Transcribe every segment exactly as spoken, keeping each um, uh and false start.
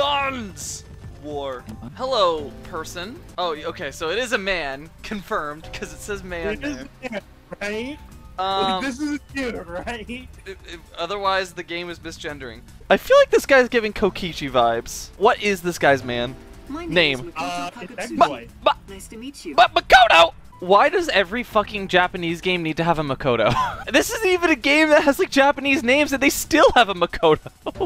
guns war. Hello, person. Oh, okay, so it is a man, confirmed, because it says man it there. Is man, right? Um, like, this is a dude, right? If, if, otherwise, the game is misgendering. I feel like this guy's giving Kokichi vibes. What is this guy's man? My name. name. Is uh, it's Ma Ma nice to meet you. But Ma Makoto! Why does every fucking Japanese game need to have a Makoto? This isn't even a game that has like Japanese names and they still have a Makoto.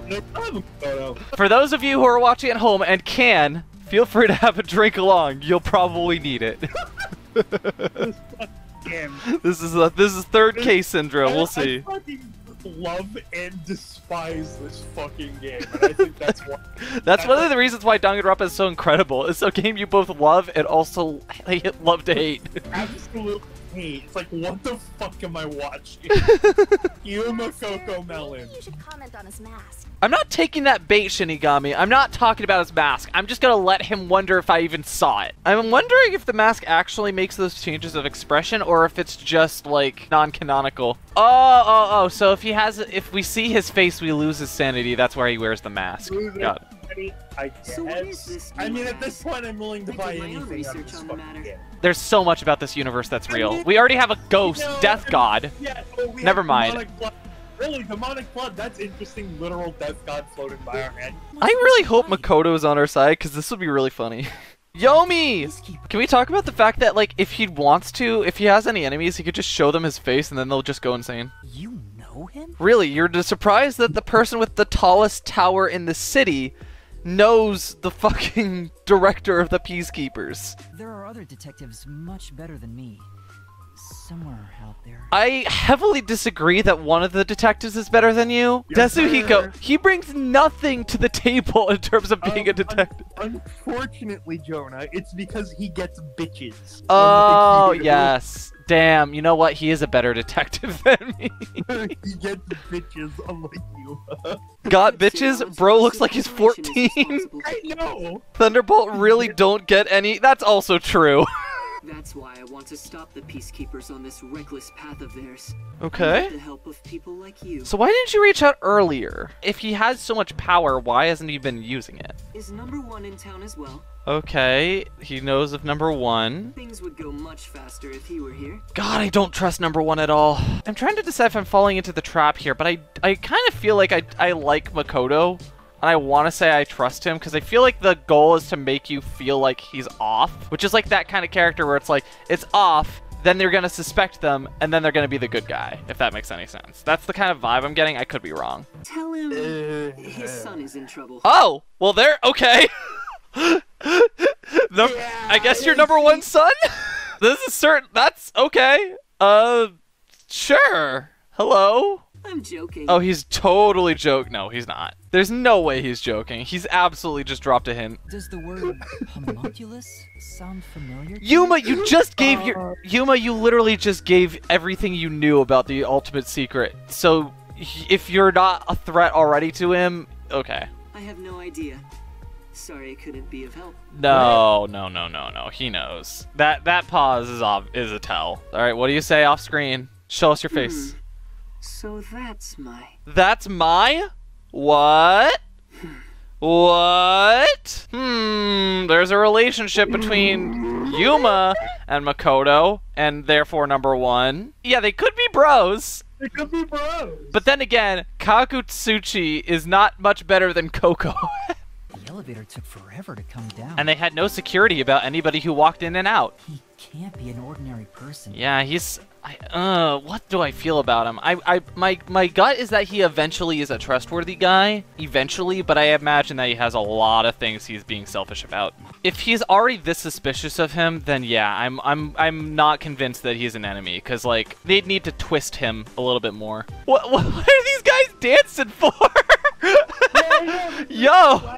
They have a Makoto. For those of you who are watching at home and can, feel free to have a drink along. You'll probably need it. This is a, this is third this, case syndrome. We'll I, see. I fucking love and despise this fucking game. And I think that's why. That's one of the reasons why Danganronpa is so incredible. It's a game you both love and also love to hate. Absolutely hate. It's like, what the fuck am I watching? Yuma Kokomelon. You should comment on his mask. I'm not taking that bait, Shinigami. I'm not talking about his mask. I'm just gonna let him wonder if I even saw it. I'm wondering if the mask actually makes those changes of expression or if it's just like non-canonical. Oh, oh, oh, so if he has, if we see his face, we lose his sanity. That's why he wears the mask. Got it. I guess. So what is this I mean, at this point, I'm willing to I buy anything. On the matter. Yeah. There's so much about this universe that's real. I mean, we already have a ghost, you know, death god. Yeah, well, we Never mind. Really, demonic blood, that's interesting, literal death god floating by our head. I really hope Makoto is on our side, because this would be really funny. Yomi! Can we talk about the fact that, like, if he wants to, if he has any enemies, he could just show them his face and then they'll just go insane. You know him? Really, you're surprised that the person with the tallest tower in the city knows the fucking director of the Peacekeepers. There are other detectives much better than me. Somewhere out there. I heavily disagree that one of the detectives is better than you. Yes, Desuhiko, sir. He brings nothing to the table in terms of being um, a detective. Un unfortunately, Jonah, it's because he gets bitches. Oh, yes. Damn, you know what? He is a better detective than me. He gets bitches, unlike you. Got bitches? Bro looks like he's fourteen. I know. Thunderbolt really don't get any. That's also true. That's why I want to stop the Peacekeepers on this reckless path of theirs. Okay. With the help of people like you. So why didn't you reach out earlier? If he has so much power, why hasn't he been using it? Is number one in town as well? Okay, he knows of number one. Things would go much faster if he were here. God, I don't trust number one at all. I'm trying to decide if I'm falling into the trap here, but I, I kind of feel like I, I like Makoto. And I want to say I trust him because I feel like the goal is to make you feel like he's off, which is like that kind of character where it's like, it's off, then they're going to suspect them, and then they're going to be the good guy, if that makes any sense. That's the kind of vibe I'm getting. I could be wrong. Tell him uh, his son is in trouble. Oh, well, there. Okay. the, yeah, I guess your number one son? This is certain. That's okay. Uh, sure. Hello. I'm joking. Oh, he's totally joking. No, he's not. There's no way he's joking. He's absolutely just dropped a hint. Does the word homunculus sound familiar? Yuma, you just gave your- Yuma, you literally just gave everything you knew about the ultimate secret. So, if you're not a threat already to him, okay. I have no idea. Sorry, I couldn't be of help. No, no, no, no, no. He knows. That that pause is, off, is a tell. Alright, what do you say off screen? Show us your face. Hmm. So that's my... That's my? What? What? Hmm, there's a relationship between Yuma and Makoto, and therefore number one. Yeah, they could be bros. They could be bros. But then again, Kagutsuchi is not much better than Coco. The elevator took forever to come down. And they had no security about anybody who walked in and out. He can't be an ordinary person. Yeah, he's... I, uh, what do I feel about him? I, I, my, my gut is that he eventually is a trustworthy guy, eventually, but I imagine that he has a lot of things he's being selfish about. If he's already this suspicious of him, then yeah, I'm, I'm, I'm not convinced that he's an enemy, because like they'd need to twist him a little bit more. What, what are these guys dancing for? Yo!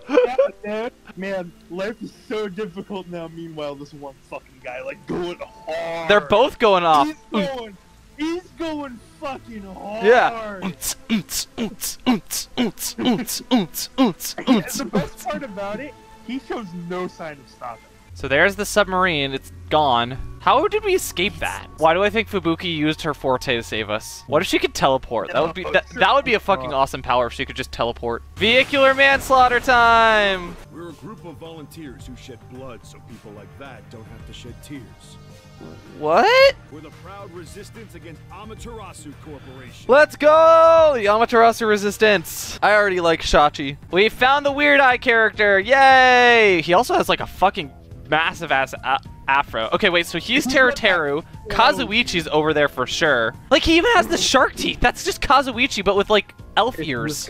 Man, life is so difficult now. Meanwhile, this one fucking guy, like, going hard. They're both going off. He's going, he's going fucking hard. Yeah. The best part about it, he shows no sign of stopping. So there's the submarine. It's gone. How did we escape that? Why do I think Fubuki used her forte to save us? What if she could teleport? That would be that, that would be a fucking awesome power if she could just teleport. Vehicular manslaughter time! We're a group of volunteers who shed blood so people like that don't have to shed tears. What? We're the proud resistance against Amaterasu Corporation. Let's go! The Amaterasu Resistance. I already like Shachi. We found the Weird Eye character. Yay! He also has like a fucking massive ass afro. Okay, wait, so he's Teru Teru. Kazuichi's over there for sure. Like, he even has the shark teeth. That's just Kazuichi, but with like elf ears.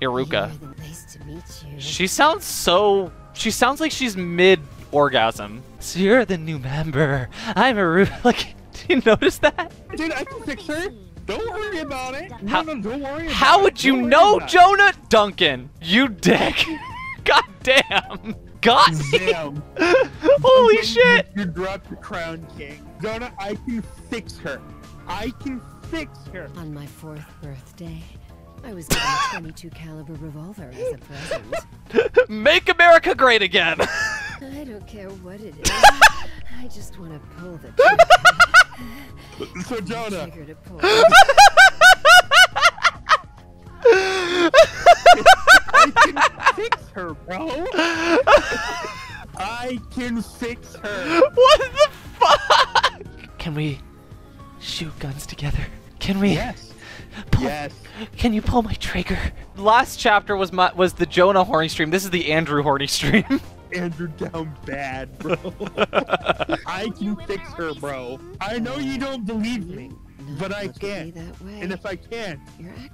Iruka. Nice to meet you. She sounds so... She sounds like she's mid... orgasm. So you're the new member. I'm Iruka. Like, do you notice that? Dude, I can fix her. Don't worry about it. How, no, no, don't worry about how would it. you don't know, Jonah? It. Duncan, you dick. God damn. God damn. Holy shit. You, you dropped the crown, king. Jonah, I can fix her. I can fix her. On my fourth birthday, I was given a twenty-two caliber revolver as a present. Make America great again. I don't care what it is. I just want to pull the trigger. So Jonah. To pull. I can fix her, bro. I can fix her. What the fuck? Can we shoot guns together? Can we? Yes. Pull, yes. Can you pull my trigger? Last chapter was my was the Jonah horny stream. This is the Andrew horny stream. Andrew down bad, bro. I can fix her, bro. I know you don't believe me, but I can. And if I can,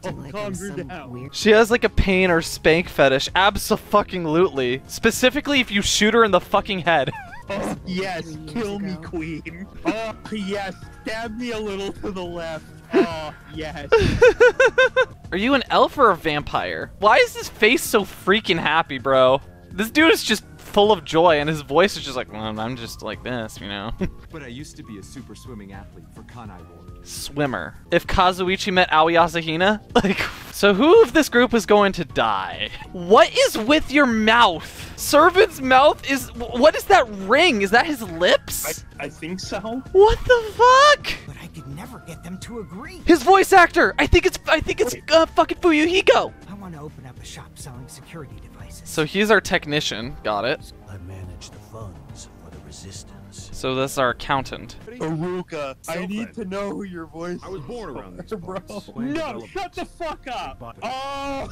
I'll calm her down. She has like a pain or spank fetish. Abso-fucking-lutely. Specifically if you shoot her in the fucking head. Oh, yes, kill me, queen. Oh, yes, stab me a little to the left. Oh, yes. Are you an elf or a vampire? Why is his face so freaking happy, bro? This dude is just full of joy, and his voice is just like, well, I'm just like this, you know? But I used to be a super swimming athlete for Kanai Ward. Swimmer. If Kazuichi met Aoi Asahina, like... So who of this group is going to die? What is with your mouth? Servan's mouth is... What is that ring? Is that his lips? I, I think so. What the fuck? But I could never get them to agree. His voice actor! I think it's... I think it's uh, fucking Fuyuhiko! I want to open up a shop selling security devices. So he's our technician. Got it. I manage the funds for the resistance. So that's our accountant. Iruka, I need to know who your voice is. I was born around this, bro. No, shut the fuck up. Oh.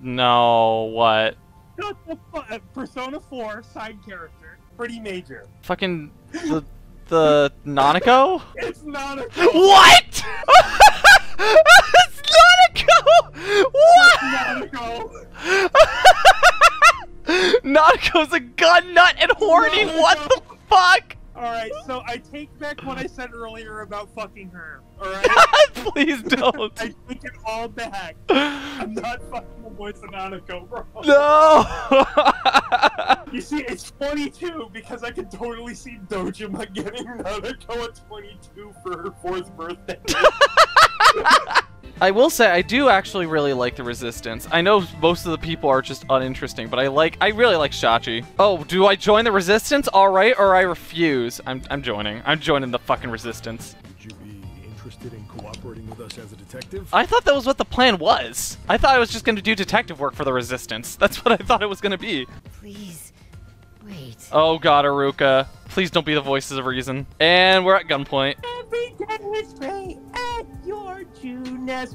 No, what? Shut the fuck. Persona four side character, pretty major. Fucking the the Nanako. It's Nanako. What? It's Nanako. What? It's Nanako. Nanako's a gun nut and horny. Nanako. What the fuck? Alright, so I take back what I said earlier about fucking her. Alright? Please don't. I take it all back. I'm not fucking the voice of Nanako, bro. No! You see, it's twenty-two because I can totally see Dojima getting Nanako at twenty-two for her fourth birthday. I will say I do actually really like the resistance. I know most of the people are just uninteresting, but I like I really like Shachi. Oh, do I join the resistance? All right, or I refuse. I'm I'm joining. I'm joining the fucking resistance. Would you be interested in cooperating with us as a detective? I thought that was what the plan was. I thought I was just going to do detective work for the resistance. That's what I thought it was going to be. Please. Wait. Oh god, Iruka. Please don't be the voices of reason. And we're at gunpoint. Every day at your Juness.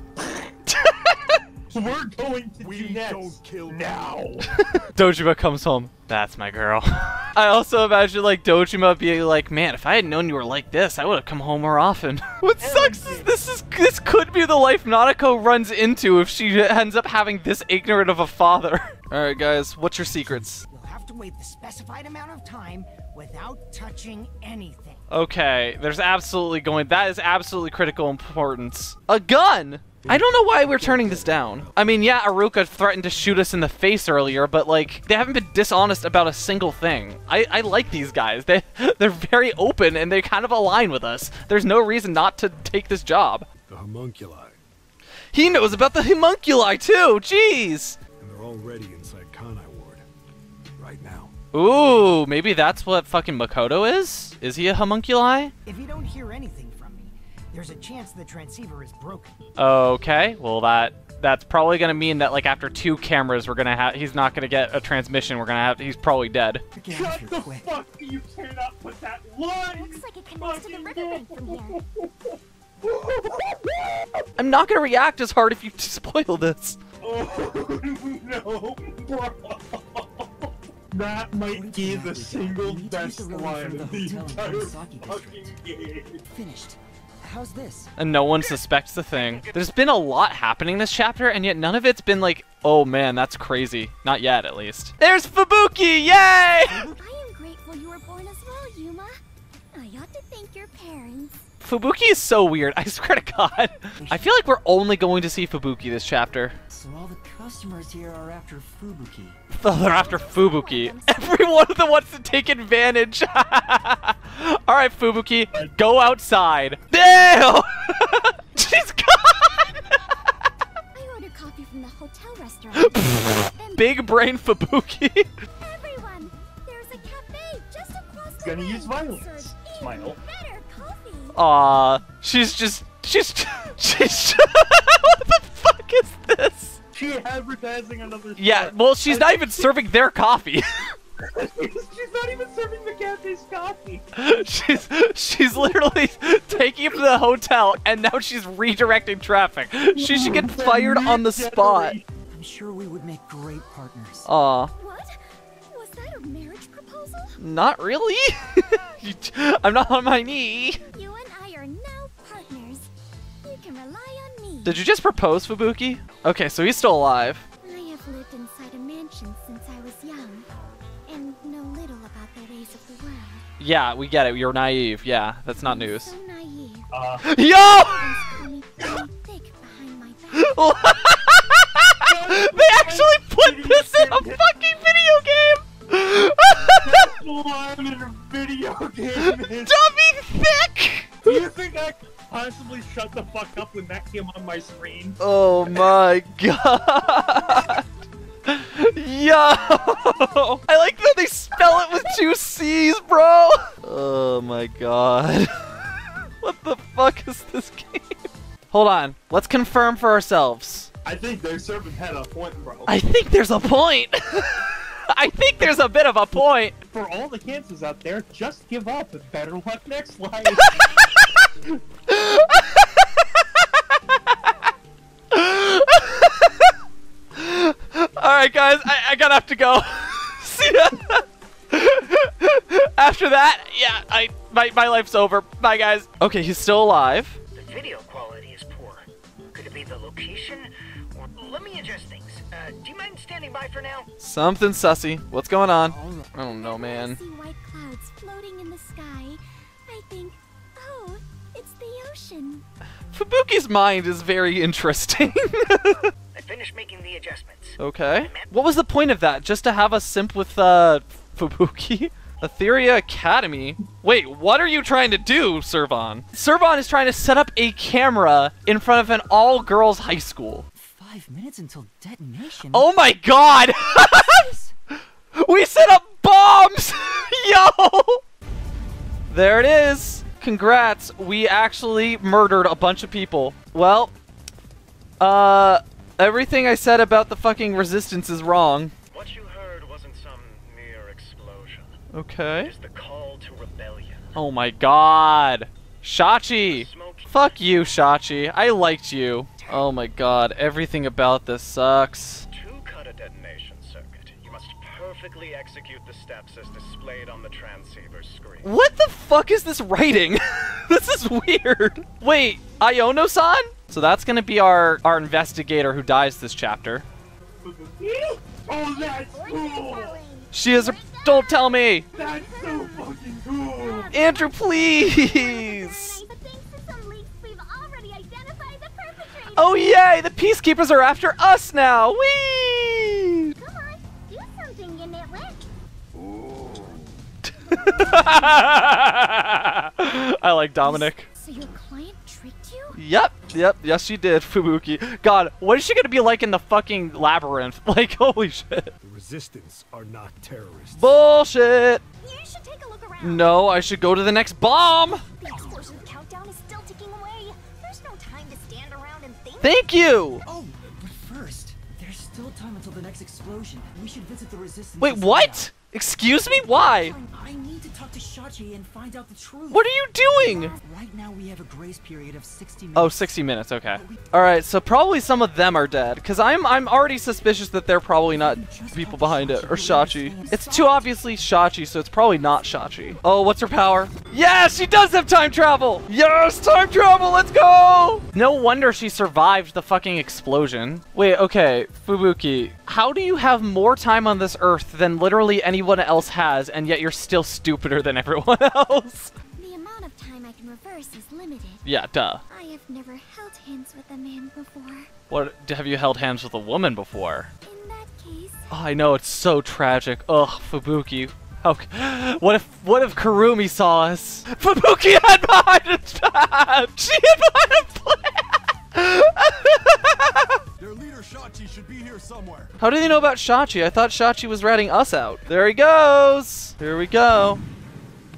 We're going to we Juness. Don't kill now. Dojima comes home. That's my girl. I also imagine like Dojima being like, man, if I had known you were like this, I would have come home more often. What sucks is this is this could be the life Nanako runs into if she ends up having this ignorant of a father. All right, guys, what's your secrets? To wait the specified amount of time without touching anything. Okay, there's absolutely going that is absolutely critical importance. A gun! I don't know why we're turning this down. I mean, yeah, Iruka threatened to shoot us in the face earlier, but like they haven't been dishonest about a single thing. I, I like these guys. They they're very open and they kind of align with us. There's no reason not to take this job. The homunculi. He knows about the homunculi too, jeez! And they're already inside Kanai Ward. Now. Ooh, maybe that's what fucking Makoto is? Is he a homunculi? If you don't hear anything from me, there's a chance the transceiver is broken. Okay, well that that's probably gonna mean that like after two cameras we're gonna have he's not gonna get a transmission, we're gonna have he's probably dead. Shut the quick. fuck you cannot put that line! Looks like it connects to the riverbank from here. I'm not gonna react as hard if you spoil this. Oh no, bro. That might be the single best line in the entire fucking game. Finished. How's this? And no one suspects the thing. There's been a lot happening this chapter, and yet none of it's been like, oh man, that's crazy. Not yet, at least. There's Fubuki! Yay! I am grateful you were born as well, Yuma. I ought to thank your parents. Fubuki is so weird, I swear to God. I feel like we're only going to see Fubuki this chapter. So all the customers here are after Fubuki. They're after Fubuki. Everyone that wants to take advantage. All right, Fubuki, go outside. Damn! She's gone! I ordered coffee from the hotel restaurant. Big brain Fubuki. Everyone, there's a cafe just across the Gonna way. use violence. Smile. Aw, uh, she's just, she's, she's, what the fuck is this? She advertising another Yeah, store. well, she's I not even she... serving their coffee. She's not even serving the cafe's coffee. She's, she's literally taking him to the hotel, and now she's redirecting traffic. She should get fired on the spot. I'm sure we would make great partners. Aw. Uh, what? Was that a marriage proposal? Not really. I'm not on my knee. Did you just propose, Fubuki? Okay, so he's still alive. I have lived inside a mansion since I was young, and know little about the ways of the world. Yeah, we get it. You're naive. Yeah, that's not news. So naive. Uh. Yo! They actually put this in a fucking video game. That's the line in a video game. Dummy thick. Do you think I? Possibly shut the fuck up when that came on my screen. Oh my god! Yo! I like that they spell it with two C's, bro! Oh my god. What the fuck is this game? Hold on, let's confirm for ourselves. I think their servant had a point, bro. I think there's a point! I think there's a bit of a point! For all the cancers out there, just give up and better luck next life! Alright guys, I, I gotta have to go. See ya. After that, yeah, I my, my life's over. Bye guys. Okay, he's still alive. The video quality is poor. Could it be the location? Or let me adjust things. Uh, do you mind standing by for now? Something sussy. What's going on? I don't know, man. I see white clouds floating in the sky. I think Fubuki's mind is very interesting. I finished making the adjustments. Okay. What was the point of that? Just to have us simp with uh, Fubuki? Etheria Academy? Wait, what are you trying to do, Servan? Servan is trying to set up a camera in front of an all-girls high school. Five minutes until detonation. Oh my god! We set up bombs! Yo! There it is. Congrats, we actually murdered a bunch of people. Well, uh, everything I said about the fucking resistance is wrong. What you heard wasn't some mere explosion. Okay. It is the call to rebellion. Oh my god. Shachi! Fuck you, Shachi. I liked you. Oh my god, everything about this sucks. To cut a detonation circuit, you must perfectly execute the steps as displayed on the transceiver screen. What the fuck is this writing? This is weird. Wait, Iono-san? So that's gonna be our, our investigator who dies this chapter. Oh, that's cool! She is a- Don't tell me! That's so fucking cool! Andrew, please! Oh yay! The Peacekeepers are after us now! Whee! I like Dominic. So your client tricked you? Yep. Yep, yes she did, Fubuki. God, what is she gonna be like in the fucking labyrinth? Like, holy shit. The Resistance are not terrorists. Bullshit! You should take a look around. No, I should go to the next bomb! The explosion countdown is still ticking away. There's no time to stand around and think. Thank you! Oh, but first, there's still time until the next explosion. We should visit the Resistance. Wait, what? Excuse me? Why? I need to talk to Shachi and find out the truth. What are you doing? Right now we have a grace period of sixty minutes. Oh, sixty minutes, okay. Alright, so probably some of them are dead. Because I'm I'm already suspicious that they're probably not people behind it, or Shachi. It's too obviously Shachi, so it's probably not Shachi. Oh, what's her power? Yes, she does have time travel! Yes, time travel, let's go! No wonder she survived the fucking explosion. Wait, okay, Fubuki, how do you have more time on this earth than literally any Everyone else has, and yet you're still stupider than everyone else? The amount of time I can reverse is limited. Yeah, duh. I have never held hands with a man before. What? Have you held hands with a woman before? In that case... Oh, I know, it's so tragic. Ugh, Fubuki. Okay. What if what if Kurumi saw us? Fubuki had behind a plan! She had behind a plan! Their leader Shachi should be here somewhere. How do they know about Shachi? I thought Shachi was ratting us out. There he goes. Here we go.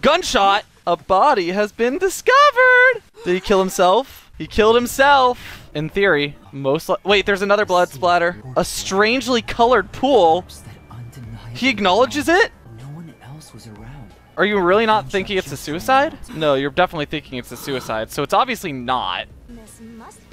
Gunshot. A body has been discovered. Did he kill himself? He killed himself. In theory, most li- Wait, there's another blood splatter. A strangely colored pool. He acknowledges it? No one else was around. Are you really not thinking it's a suicide? No, you're definitely thinking it's a suicide. So it's obviously not. This must be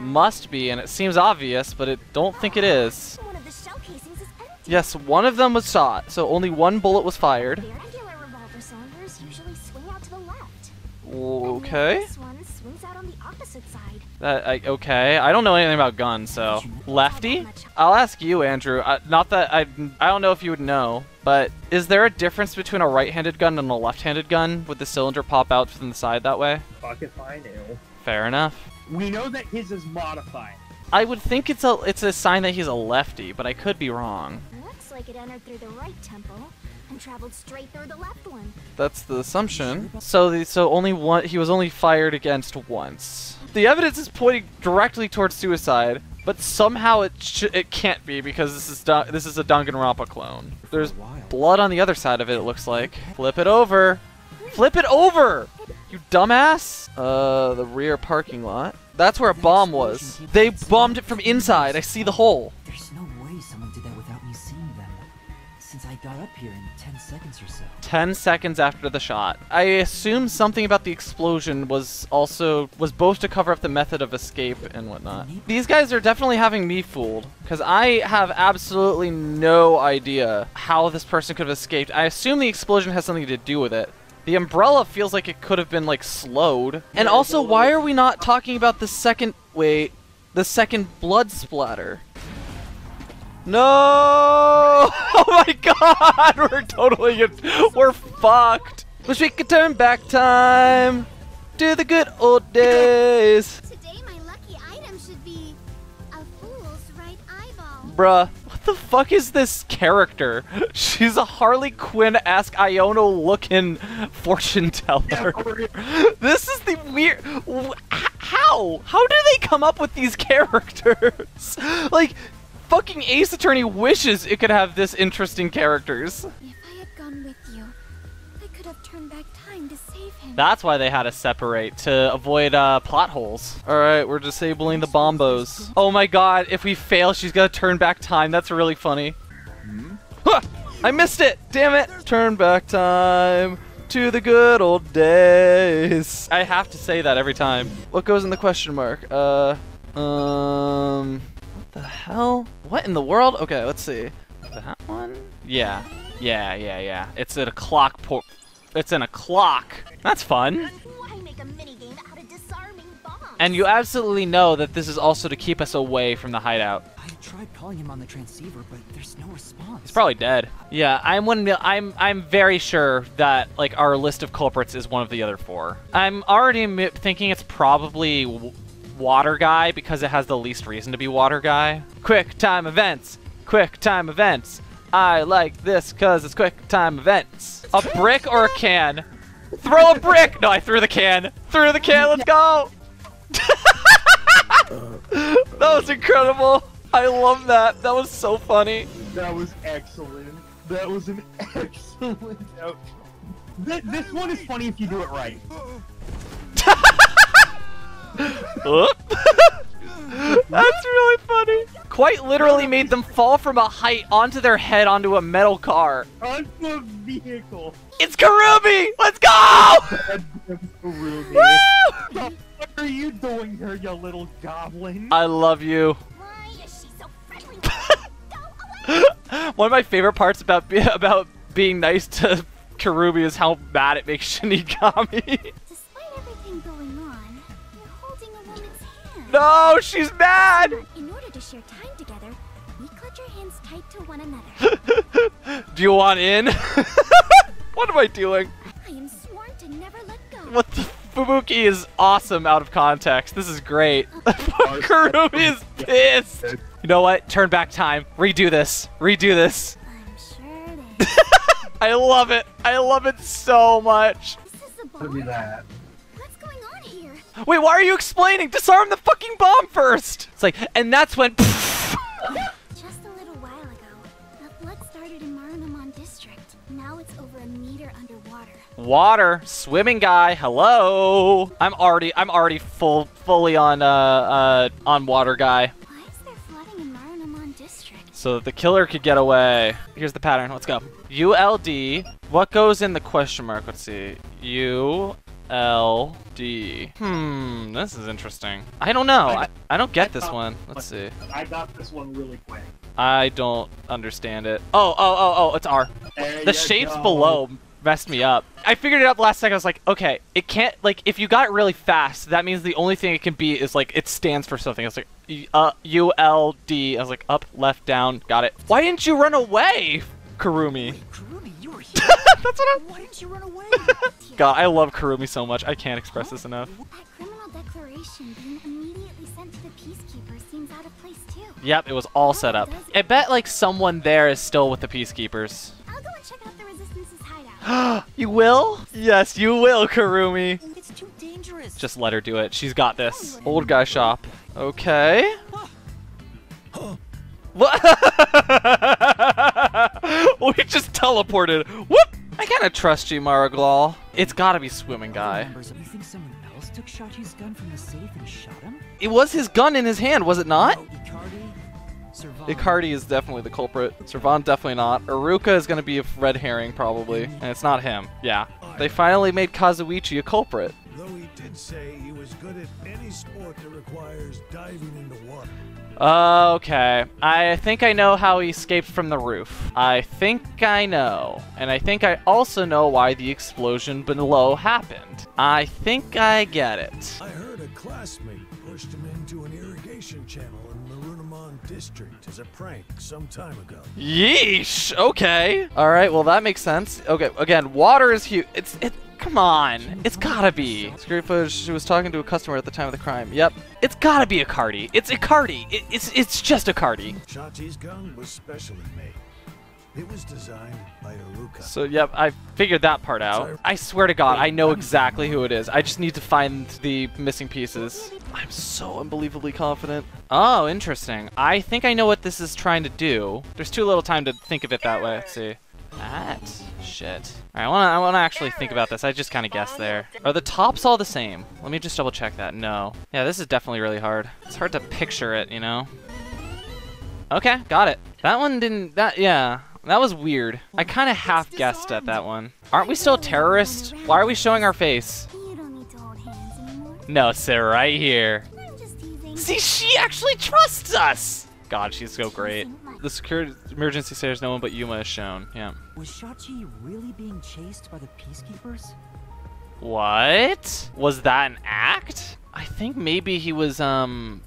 Must be, and it seems obvious, but I don't think it is. One of the shell casings is empty. Yes, one of them was shot, so only one bullet was fired. The regular revolver cylinders usually swing out to the left. Okay. This one swings out on the opposite side. That, I, okay, I don't know anything about guns, so lefty. I'll ask you, Andrew. I, not that I, I don't know if you would know, but is there a difference between a right-handed gun and a left-handed gun? Would the cylinder pop out from the side that way? Fucking fine, ew. Fair enough. We know that his is modified. I would think it's a it's a sign that he's a lefty, but I could be wrong. Looks like it entered through the right temple and traveled straight through the left one. That's the assumption. So the so only one he was only fired against once. The evidence is pointing directly towards suicide, but somehow it sh it can't be because this is this is a Danganronpa clone. There's blood on the other side of it. It looks like. Flip it over. Flip it over. You dumbass! Uh, the rear parking lot. That's where a bomb was. They bombed it from inside. I see the hole. There's no way someone did that without me seeing them. Since I got up here in ten seconds or so. ten seconds after the shot. I assume something about the explosion was also, was both to cover up the method of escape and whatnot. These guys are definitely having me fooled because I have absolutely no idea how this person could have escaped. I assume the explosion has something to do with it. The umbrella feels like it could have been like slowed. And also, why are we not talking about the second, wait, the second blood splatter? No! Oh my God, we're totally, get, we're fucked. Wish we could turn back time to the good old days. Today my lucky item should be a fool's right eyeball. Bruh. What the fuck is this character? She's a Harley Quinn-esque Iono-looking fortune teller. This is the weird... How? How do they come up with these characters? Like, fucking Ace Attorney wishes it could have this interesting characters. If I had gone with you, I could have turned back time to save him. That's why they had to separate, to avoid uh, plot holes. Alright, we're disabling the bombos. Oh my God, if we fail, she's gonna turn back time. That's really funny. Hmm? Huh! I missed it! Damn it! Turn back time to the good old days. I have to say that every time. What goes in the question mark? Uh, um, what the hell? What in the world? Okay, let's see. That one? Yeah. Yeah, yeah, yeah. It's at a clock port. It's in a clock. That's fun. Why make a minigame out of disarming bombs? And you absolutely know that this is also to keep us away from the hideout. I tried calling him on the transceiver, but there's no response. He's probably dead. Yeah, I'm one. I'm I'm very sure that like our list of culprits is one of the other four. I'm already m thinking it's probably w Water Guy because it has the least reason to be Water Guy. Quick time events. Quick time events. I like this because it's quick time events. A brick or a can? Throw a brick! No, I threw the can. Threw the can, let's go! That was incredible. I love that. That was so funny. That was excellent. That was an excellent outcome. Th this one is funny if you do it right. That's really funny. Quite literally made them fall from a height onto their head onto a metal car. Onto a vehicle. It's Kurumi! Let's go! Kurumi. Woo! What are you doing here, you little goblin? I love you. Why is she so friendly? Go away! One of my favorite parts about be about being nice to Kurumi is how bad it makes Shinigami. No, she's mad! In order to share time together, we clutch our hands tight to one another. Do you want in? What am I doing? I am sworn to never let go. What the Fubuki is awesome out of context. This is great. Kurumi is pissed. You know what? Turn back time. Redo this. Redo this. I'm sure it is. I love it. I love it so much. This is the bomb. Look at that. Wait, why are you explaining? Disarm the fucking bomb first! It's like, and that's when. Just a little while ago, the flood started in Marinamon district. Now it's over a meter underwater. Water, swimming guy. Hello. I'm already, I'm already full, fully on, uh, uh, on water guy. Why is there flooding in Marinamon district? So that the killer could get away. Here's the pattern. Let's go. U L D. What goes in the question mark? Let's see. U. L D. Hmm, this is interesting. I don't know. I, I don't get this one. Let's see. I got this one really quick. I don't understand it. Oh, oh, oh, oh, it's R. The shapes below messed me up. I figured it out last second. I was like, okay, it can't, like, if you got it really fast, that means the only thing it can be is, like, it stands for something. I was like, uh, U L D. I was like, up, left, down. Got it. Why didn't you run away, Kurumi? That's what I'm... Why didn't you run away? God, I love Kurumi so much. I can't express this enough. That criminal declaration being immediately sent to the Peacekeepers seems out of place too. Yep, it was all set up. I bet like someone there is still with the Peacekeepers. I'll go and check out the Resistance's hideout. You will? Yes, you will, Kurumi. It's too dangerous. Just let her do it. She's got this. Old guy shop. Okay. What? We just teleported. Whoop! I kind of trust you, Maraglaw. It's gotta be swimming guy. You think someone else took Shachi's gun from the safe and shot him? It was his gun in his hand, was it not? Icardi is definitely the culprit. Servan definitely not. Iruka is gonna be a red herring probably, and it's not him. Yeah. They finally made Kazuichi a culprit. Though he did say he was good at any sport that requires diving into water. Okay, I think I know how he escaped from the roof. I think I know. And I think I also know why the explosion below happened. I think I get it. I heard a classmate pushed him into an irrigation channel in Marinamon district as a prank some time ago. Yeesh, okay. All right, well that makes sense. Okay, again, water is huge. It's, it, come on, it's gotta be. Screen footage, she was talking to a customer at the time of the crime. Yep. It's gotta be Icardi. It's Icardi. It, it's it's just Icardi. Shachi's gun was specially made. It was designed by Iruka. So yep, I figured that part out. I swear to God, I know exactly who it is. I just need to find the missing pieces. I'm so unbelievably confident. Oh, interesting. I think I know what this is trying to do. There's too little time to think of it that way. Let's see. That shit. All right, I wanna, I wanna actually think about this. I just kind of guessed there. Are the tops all the same? Let me just double check that. No. Yeah, this is definitely really hard. It's hard to picture it, you know? Okay, got it. That one didn't, that, yeah. That was weird. I kind of half guessed at that one. Aren't we still terrorists? Why are we showing our face? You don't need to hold hands anymore. No, sit right here. I'm just teasing. See, she actually trusts us. God, she's so great. The security emergency says no one but Yuma is shown. Yeah. Was Shachi really being chased by the Peacekeepers? What? Was that an act? I think maybe he was um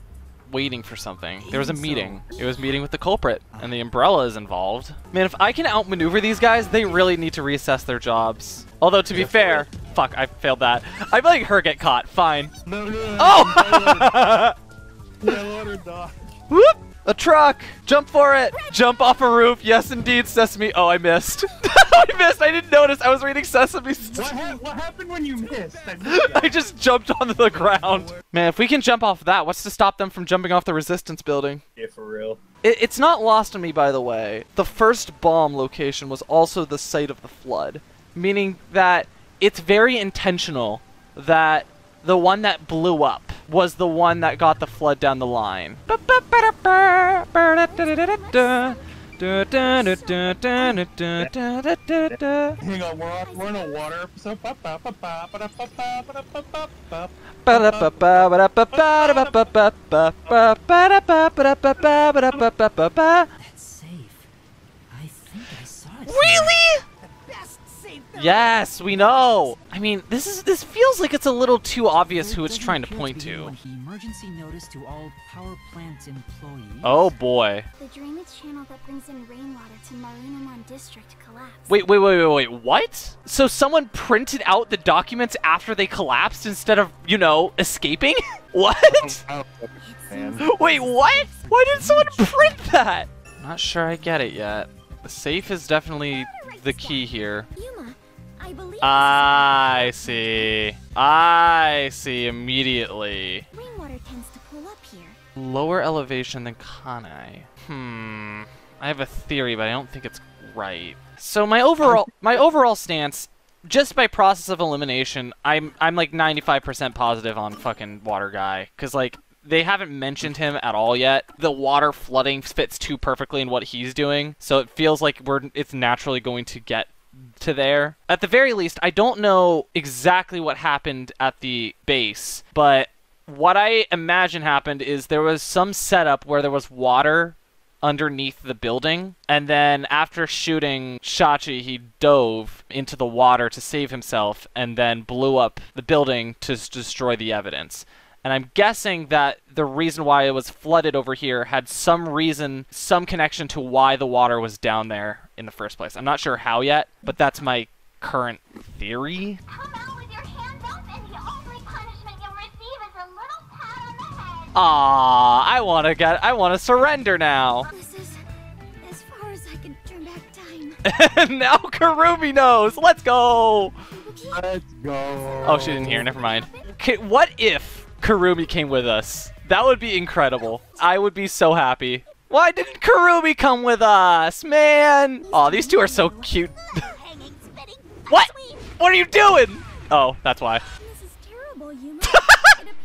waiting for something. There was a meeting. It was meeting with the culprit, and the umbrella is involved. Man, if I can outmaneuver these guys, they really need to reassess their jobs. Although to be fair, fuck, I failed that. I'm letting her get caught. Fine. No, no, no, oh! Whoop! A truck! Jump for it! Jump off a roof! Yes, indeed, Sesame. Oh, I missed. I missed. I didn't notice. I was reading Sesame Street. What, ha what happened when you missed? I, missed I just jumped onto the ground. Man, if we can jump off that, what's to stop them from jumping off the resistance building? Yeah, for real. It, it's not lost on me, by the way. The first bomb location was also the site of the flood, meaning that it's very intentional that the one that blew up was the one that got the flood down the line. Hang on, we're, on, we're in a water episode. That's safe. I think I saw it. Really? Yes, we know. I mean, this is this feels like it's a little too obvious who it's trying to point to. Emergency notice to all power plant employees. Oh boy. The drainage channel that brings in rainwater to Marinamon district collapsed. Wait, wait, wait, wait, wait. What? So someone printed out the documents after they collapsed instead of, you know, escaping? What? Wait, what? Why did someone print that? I'm not sure I get it yet. The safe is definitely the key here. I see. I see immediately. Rainwater tends to pull up here. Lower elevation than Kanai. Hmm. I have a theory, but I don't think it's right. So my overall my overall stance, just by process of elimination, I'm I'm like ninety-five percent positive on fucking Water Guy, cuz like they haven't mentioned him at all yet. The water flooding fits too perfectly in what he's doing, so it feels like we're it's naturally going to get to there. At the very least, I don't know exactly what happened at the base, but what I imagine happened is there was some setup where there was water underneath the building, and then after shooting Shachi, he dove into the water to save himself and then blew up the building to destroy the evidence. And I'm guessing that the reason why it was flooded over here had some reason, some connection to why the water was down there in the first place. I'm not sure how yet, but that's my current theory. Come out with your hands up, and the only punishment you'll receive is a little pat on the head. Ah, I want to get, I want to surrender now. This is as far as I can turn back time. Now Kurumi knows. Let's go. Let's go. Oh, she didn't hear. Never mind. Okay, what if Kurumi came with us? That would be incredible. I would be so happy. Why didn't Kurumi come with us, man? Aw, oh, these two are so cute. What? What are you doing? Oh, that's why. This is terrible, Yuma.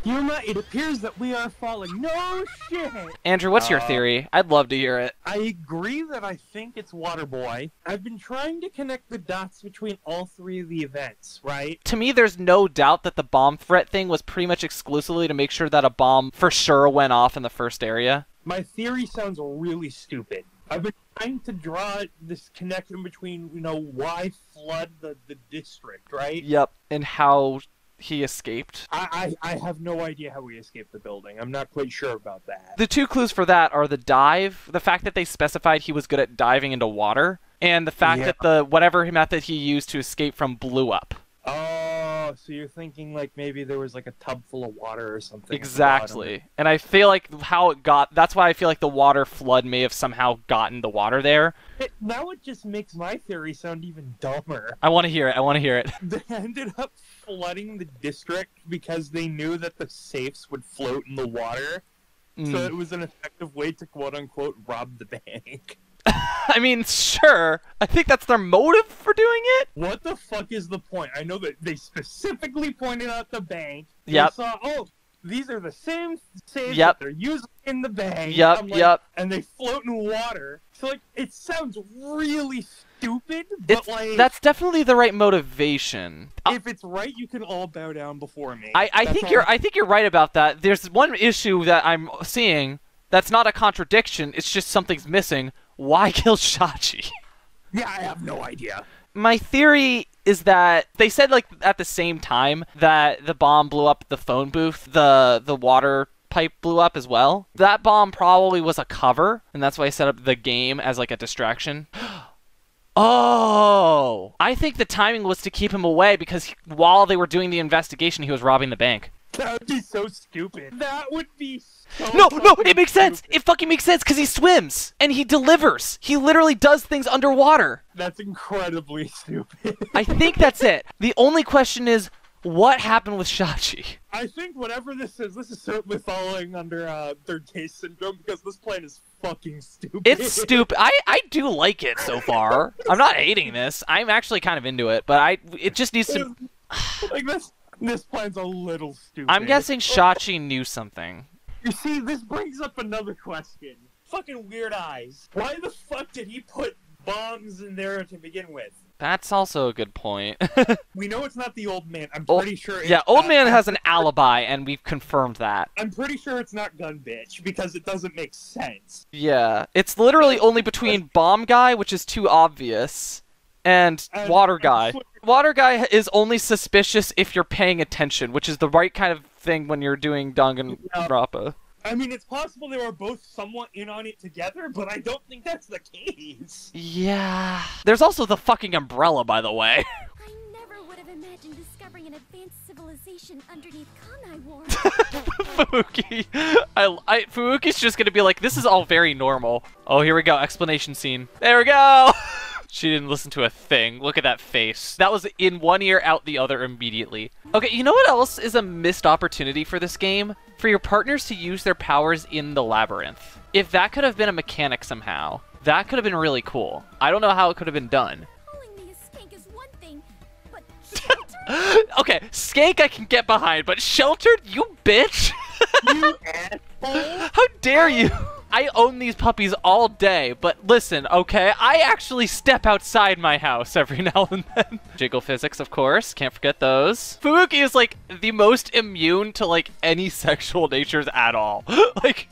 Yuma, it appears that we are falling. No shit. Andrew, what's uh, your theory? I'd love to hear it. I agree that I think it's Waterboy. I've been trying to connect the dots between all three of the events, right? To me, there's no doubt that the bomb threat thing was pretty much exclusively to make sure that a bomb for sure went off in the first area. My theory sounds really stupid. I've been trying to draw this connection between, you know, why flood the, the district, right? Yep, and how he escaped. I, I I have no idea how we escaped the building. I'm not quite sure about that. The two clues for that are the dive, the fact that they specified he was good at diving into water, and the fact yeah. that the whatever method he used to escape from blew up. Oh, so you're thinking like maybe there was like a tub full of water or something. Exactly. And I feel like how it got, that's why I feel like the water flood may have somehow gotten the water there. It, now it just makes my theory sound even dumber. I want to hear it. I want to hear it. They ended up flooding the district because they knew that the safes would float in the water. Mm. So it was an effective way to quote-unquote rob the bank. I mean, sure. I think that's their motive for doing it. What the fuck is the point? I know that they specifically pointed out the bank. Yep. They saw, oh, these are the same safes yep. that they're using in the bank. Yep, like, yep. And they float in water. So, like, it sounds really stupid, but, it's, like... That's definitely the right motivation. If it's right, you can all bow down before me. I, I think you're, I think you're right about that. There's one issue that I'm seeing that's not a contradiction. It's just something's missing. Why kill Shachi? Yeah, I have no idea. My theory is that they said, like, at the same time that the bomb blew up the phone booth, the the water pipe blew up as well. That bomb probably was a cover, and that's why I set up the game as, like, a distraction. Oh! I think the timing was to keep him away because he, while they were doing the investigation, he was robbing the bank. That would be so stupid. That would be so No, no, it makes sense! Stupid. It fucking makes sense because he swims and he delivers. He literally does things underwater. That's incredibly stupid. I think that's it. The only question is, what happened with Shachi? I think whatever this is, this is certainly falling under uh, third case syndrome because this plan is fucking stupid. It's stupid. I, I do like it so far. I'm not hating this. I'm actually kind of into it, but I it just needs to... like this... This plan's a little stupid. I'm guessing Shachi knew something. You see, this brings up another question. Fucking Weird Eyes. Why the fuck did he put bombs in there to begin with? That's also a good point. We know it's not the old man. I'm old, pretty sure it's Yeah, old not. man has an alibi, and we've confirmed that. I'm pretty sure it's not Gun Bitch, because it doesn't make sense. Yeah, it's literally only between Bomb Guy, which is too obvious, and um, Water Guy. Water Guy is only suspicious if you're paying attention, which is the right kind of thing when you're doing Danganronpa. I mean, it's possible they were both somewhat in on it together, but I don't think that's the case. Yeah. There's also the fucking umbrella, by the way. I never would have imagined discovering an advanced civilization underneath Kanai War. Fubuki. I, I, Fubuki's just gonna be like, this is all very normal. Oh, here we go. Explanation scene. There we go. She didn't listen to a thing. Look at that face. That was in one ear, out the other immediately. Okay, you know what else is a missed opportunity for this game? For your partners to use their powers in the labyrinth. If that could have been a mechanic somehow, that could have been really cool. I don't know how it could have been done. Calling me a skank is one thing, but sheltered? Okay, skank I can get behind, but sheltered? You bitch! You asshole! How dare you! I own these puppies all day, but listen, okay? I actually step outside my house every now and then. Jiggle physics, of course. Can't forget those. Fubuki is, like, the most immune to, like, any sexual natures at all. Like,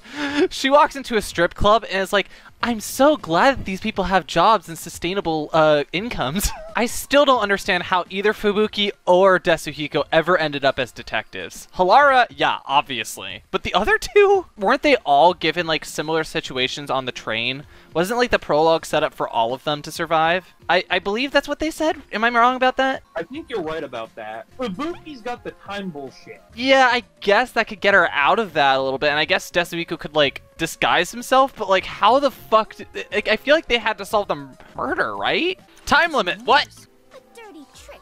she walks into a strip club and is like, I'm so glad that these people have jobs and sustainable uh, incomes. I still don't understand how either Fubuki or Desuhiko ever ended up as detectives. Halara, yeah, obviously. But the other two? Weren't they all given, like, similar situations on the train? Wasn't, like, the prologue set up for all of them to survive? I, I believe that's what they said. Am I wrong about that? I think you're right about that. Fubuki's got the time bullshit. Yeah, I guess that could get her out of that a little bit, and I guess Desuhiko could, like, disguise himself, but like how the fuck did, like, I feel like they had to solve the murder, right? Time limit, what? A dirty trick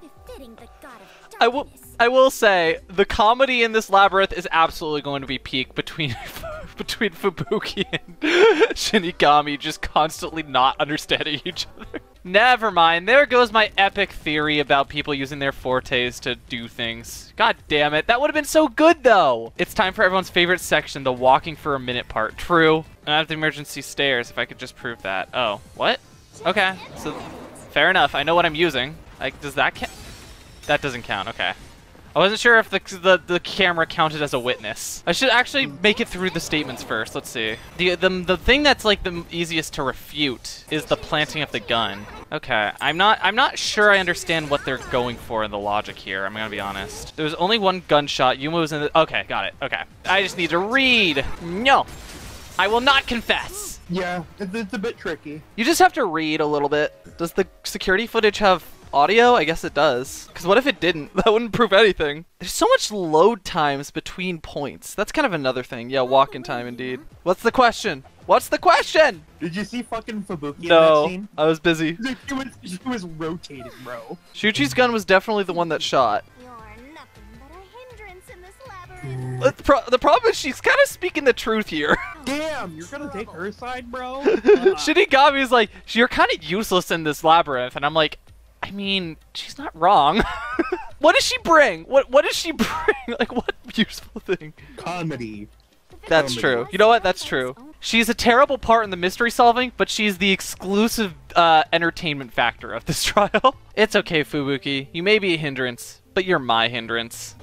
befitting the god of darkness. I will I will say the comedy in this labyrinth is absolutely going to be peak between between Fubuki and Shinigami just constantly not understanding each other. Never mind, there goes my epic theory about people using their fortes to do things. God damn it, that would have been so good though! It's time for everyone's favorite section, the walking for a minute part. True. I have the emergency stairs, if I could just prove that. Oh, what? Okay, so fair enough, I know what I'm using. Like, does that count? That doesn't count, okay. I wasn't sure if the, the the camera counted as a witness. I should actually make it through the statements first. Let's see. The, the the thing that's like the easiest to refute is the planting of the gun. Okay, I'm not I'm not sure I understand what they're going for in the logic here. I'm gonna be honest. There was only one gunshot. Yuma was in the. Okay, got it. Okay, I just need to read. No, I will not confess. Yeah, it's a bit tricky. You just have to read a little bit. Does the security footage have audio? I guess it does. Because what if it didn't? That wouldn't prove anything. There's so much load times between points. That's kind of another thing. Yeah, walk-in time indeed. What's the question? What's the question? Did you see fucking Fubuki no, in that scene? No, I was busy. She was, she was rotating, bro. Shuchi's gun was definitely the one that shot. The, pro the problem is she's kind of speaking the truth here. Damn, you're gonna take her side, bro? Shinigami's like, you're kind of useless in this labyrinth. And I'm like, I mean, she's not wrong. What does she bring? What What does she bring? Like, what useful thing? Comedy. That's Comedy. true. You know what? That's true. She's a terrible part in the mystery solving, but she's the exclusive uh, entertainment factor of this trial. It's okay, Fubuki. You may be a hindrance, but you're my hindrance.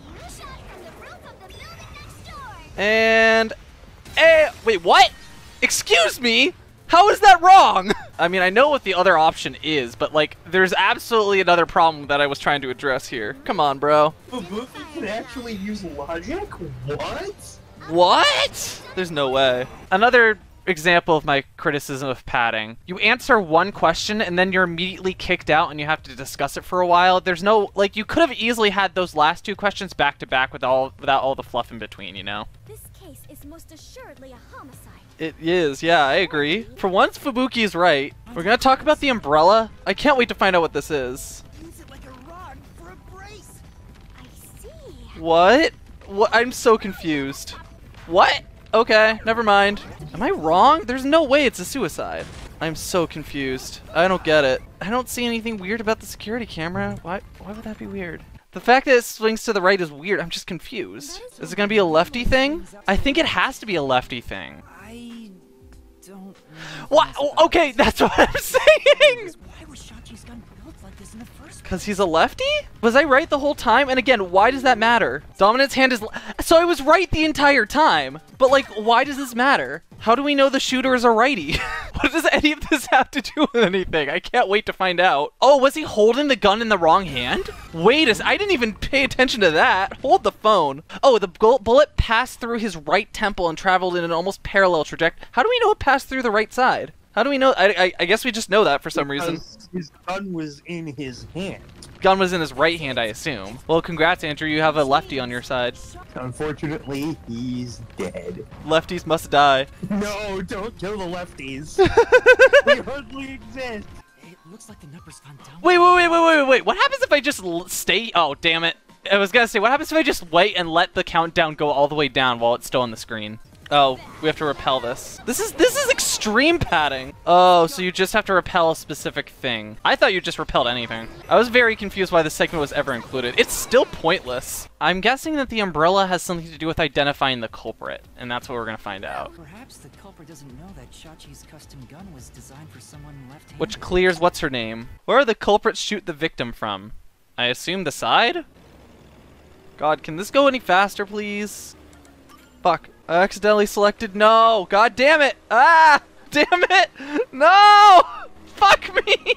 And... Eh, wait, what? Excuse me? How is that wrong? I mean, I know what the other option is, but like, there's absolutely another problem that I was trying to address here. Come on, bro. Fubuki can actually use logic? What? What? There's no way. Another example of my criticism of padding. You answer one question and then you're immediately kicked out and you have to discuss it for a while. There's no, like, you could have easily had those last two questions back to back with all, without all the fluff in between, you know? This case is most assuredly a homicide. It is, yeah, I agree. For once, Fubuki's right. We're gonna talk about the umbrella. I can't wait to find out what this is. Use it like a rod for a brace. I see. What? What? I'm so confused. What? Okay, never mind. Am I wrong? There's no way it's a suicide. I'm so confused. I don't get it. I don't see anything weird about the security camera. Why, why would that be weird? The fact that it swings to the right is weird. I'm just confused. Is it gonna be a lefty thing? I think it has to be a lefty thing. I don't. What? Oh, okay, that's what I'm saying. Why was Shachi's gun built like this in the first place? Because he's a lefty? Was I right the whole time? And again, why does that matter? Dominant's hand is. So I was right the entire time. But like, why does this matter? How do we know the shooter is a righty? What does any of this have to do with anything? I can't wait to find out. Oh, was he holding the gun in the wrong hand? Wait a second, I didn't even pay attention to that. Hold the phone. Oh, the bullet passed through his right temple and traveled in an almost parallel trajectory. How do we know it passed through the right side? How do we know? I, I, I guess we just know that for some reason. His gun was in his hand. Gun was in his right hand, I assume. Well, congrats, Andrew. You have a lefty on your side. Unfortunately, he's dead. Lefties must die. No, don't kill the lefties. They hardly exist. It looks like the numbers gone down. Wait, wait, wait, wait, wait, wait. What happens if I just stay? Oh, damn it. I was gonna say, what happens if I just wait and let the countdown go all the way down while it's still on the screen? Oh, we have to repel this. This is this is extreme padding. Oh, so you just have to repel a specific thing. I thought you just repelled anything. I was very confused why this segment was ever included. It's still pointless. I'm guessing that the umbrella has something to do with identifying the culprit, and that's what we're gonna find out. Perhaps the culprit doesn't know that Shachi's custom gun was designed for someone left-handed. Which clears what's her name. Where are the culprits shoot the victim from? I assume the side? God, can this go any faster, please? Fuck. I accidentally selected no. God damn it. Ah, damn it. No. Fuck me.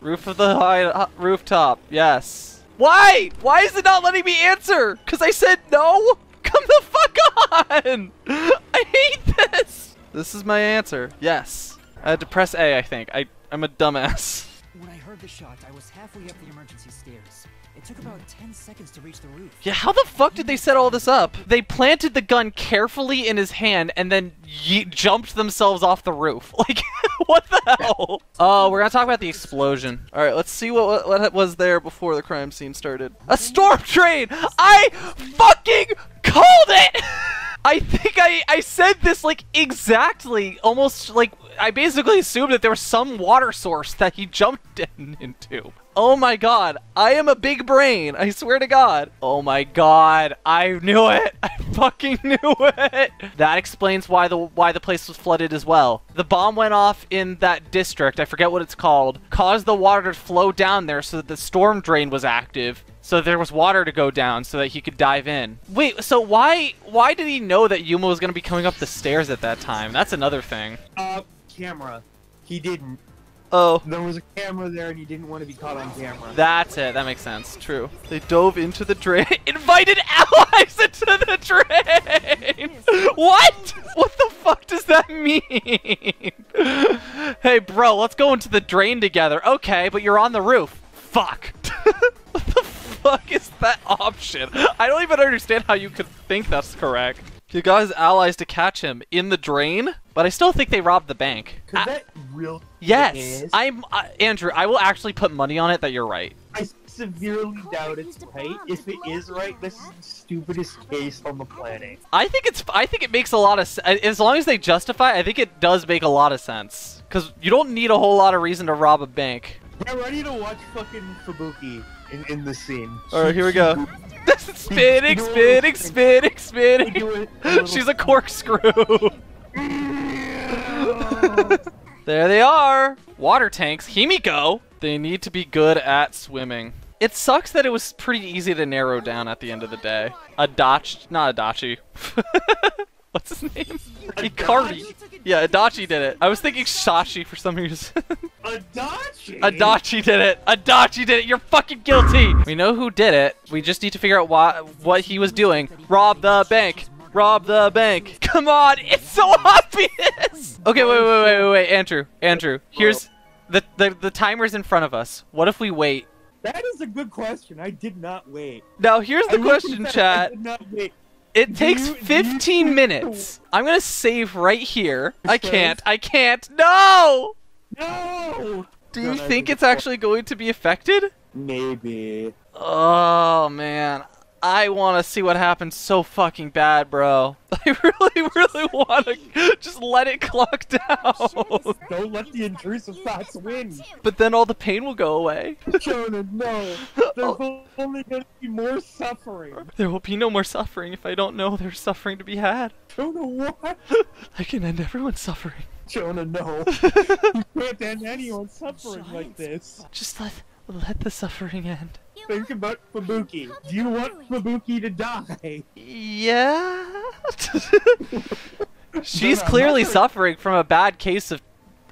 Roof of the high uh, rooftop. Yes. Why? Why is it not letting me answer? Cause I said no. Come the fuck on. I hate this. This is my answer. Yes. I had to press A, I think. I, I'm a dumbass. When I heard the shot, I was halfway up the emergency stairs. It took about ten seconds to reach the roof. Yeah, how the fuck did they set all this up? They planted the gun carefully in his hand and then ye jumped themselves off the roof. Like, what the hell? Oh, uh, we're gonna talk about the explosion. All right, let's see what, what was there before the crime scene started. A storm train! I fucking called it! I think I, I said this like exactly, almost like, I basically assumed that there was some water source that he jumped in, into. Oh my god, I am a big brain, I swear to god. Oh my god, I knew it, I fucking knew it. That explains why the why the place was flooded as well. The bomb went off in that district, I forget what it's called, caused the water to flow down there so that the storm drain was active. So there was water to go down so that he could dive in. Wait, so why why did he know that Yuma was gonna be coming up the stairs at that time? That's another thing. Uh, camera. He didn't. Oh. There was a camera there and he didn't want to be caught on camera. That's it, that makes sense, true. They dove into the drain. Invited allies into the drain! What? What the fuck does that mean? Hey bro, let's go into the drain together. Okay, but you're on the roof. Fuck. What the fuck is that option? I don't even understand how you could think that's correct. You got his allies to catch him in the drain, but I still think they robbed the bank. Could I that real? Yes, is? I'm uh, Andrew. I will actually put money on it that you're right. I severely doubt it's right. If it is right, this is the stupidest case on the planet. I think it's. I think it makes a lot of. As long as they justify, I think it does make a lot of sense. Cause you don't need a whole lot of reason to rob a bank. We're ready to watch fucking Fubuki in, in this scene. Alright, here we go. Spinning, spinning, spinning, spinning. She's a corkscrew. There they are. Water tanks. Himiko. They need to be good at swimming. It sucks that it was pretty easy to narrow down at the end of the day. Adachi. Not Adachi. What's his name? Icardi. Yeah, Adachi did it. I was thinking Shachi for some reason. Adachi? Adachi did it. Adachi did it. You're fucking guilty. We know who did it. We just need to figure out why, what he was doing. Rob the bank. Rob the bank. Come on, it's so obvious! Okay, wait, wait, wait, wait, wait, Andrew. Andrew, here's... The, the, the timer's in front of us. What if we wait? That is a good question. I did not wait. Now, here's the I question, chat. I did not wait. It takes you, fifteen minutes. I'm gonna save right here. I can't. I can't. No! No! Do you no, think it's before. actually going to be affected? Maybe. Oh, man. I want to see what happens so fucking bad, bro. I really, really want to just let it clock down. Don't let the intrusive thoughts win. But then all the pain will go away. Jonah, no. There's only going to be more suffering. There will be no more suffering if I don't know there's suffering to be had. Jonah, what? I can end everyone's suffering. Jonah, no. You can't end anyone's suffering like this. Just let, let the suffering end. Think about Fubuki. Do you want Fubuki to die? Yeah. She's no, no, clearly suffering from a bad case of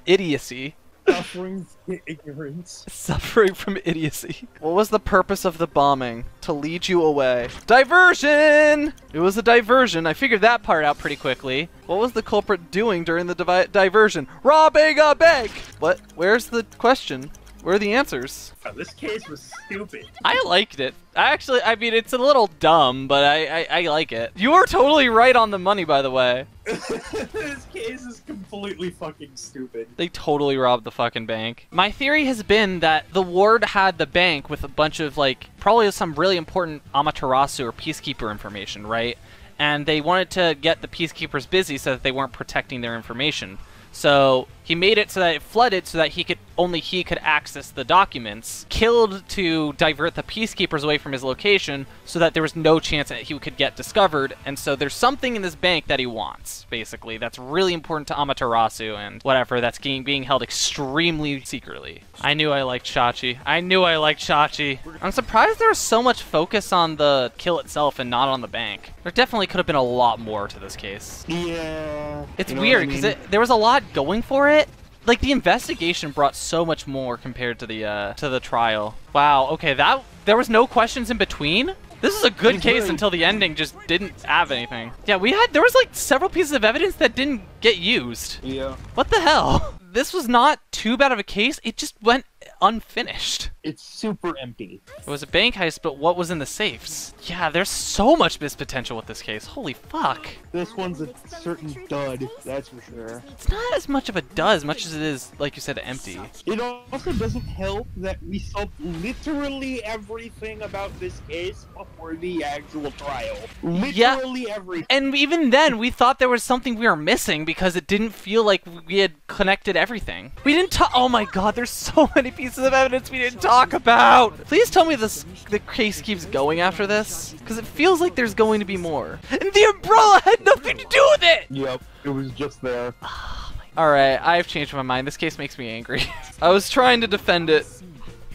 idiocy. Suffering from ignorance. Suffering from idiocy. What was the purpose of the bombing? To lead you away. Diversion! It was a diversion. I figured that part out pretty quickly. What was the culprit doing during the divi diversion? Robbing a bank! What? Where's the question? Where are the answers? Oh, this case was stupid. I liked it. I actually, I mean, it's a little dumb, but I, I, I like it. You were totally right on the money, by the way. This case is completely fucking stupid. They totally robbed the fucking bank. My theory has been that the ward had the bank with a bunch of, like, probably some really important Amaterasu or Peacekeeper information, right? And they wanted to get the Peacekeepers busy so that they weren't protecting their information. So he made it so that it flooded so that he could only he could access the documents, killed to divert the Peacekeepers away from his location so that there was no chance that he could get discovered. And so there's something in this bank that he wants, basically, that's really important to Amaterasu and whatever, that's being, being held extremely secretly. I knew I liked Shachi. I knew I liked Shachi. I'm surprised there was so much focus on the kill itself and not on the bank. There definitely could have been a lot more to this case. Yeah. It's you know weird because I mean? it, there was a lot going for it. Like the investigation brought so much more compared to the uh, to the trial. Wow. Okay, that there was no questions in between. This is a good case until the ending just didn't have anything. Yeah, we had there was like several pieces of evidence that didn't get used. Yeah. What the hell? This was not too bad of a case. It just went unfinished. It's super empty. It was a bank heist, but what was in the safes? Yeah, there's so much missed potential with this case. Holy fuck. This one's a certain dud, that's for sure. It's not as much of a dud as much as it is, like you said, empty. It also doesn't help that we solved literally everything about this case before the actual trial. Literally yeah. everything. And even then, we thought there was something we were missing because it didn't feel like we had connected everything. We didn't talk- oh my god, there's so many pieces of evidence we didn't talk about. Please tell me this the case keeps going after this, because it feels like there's going to be more. And the umbrella had nothing to do with it. Yep, it was just there. Oh, all right, I've changed my mind. This case makes me angry. I was trying to defend it,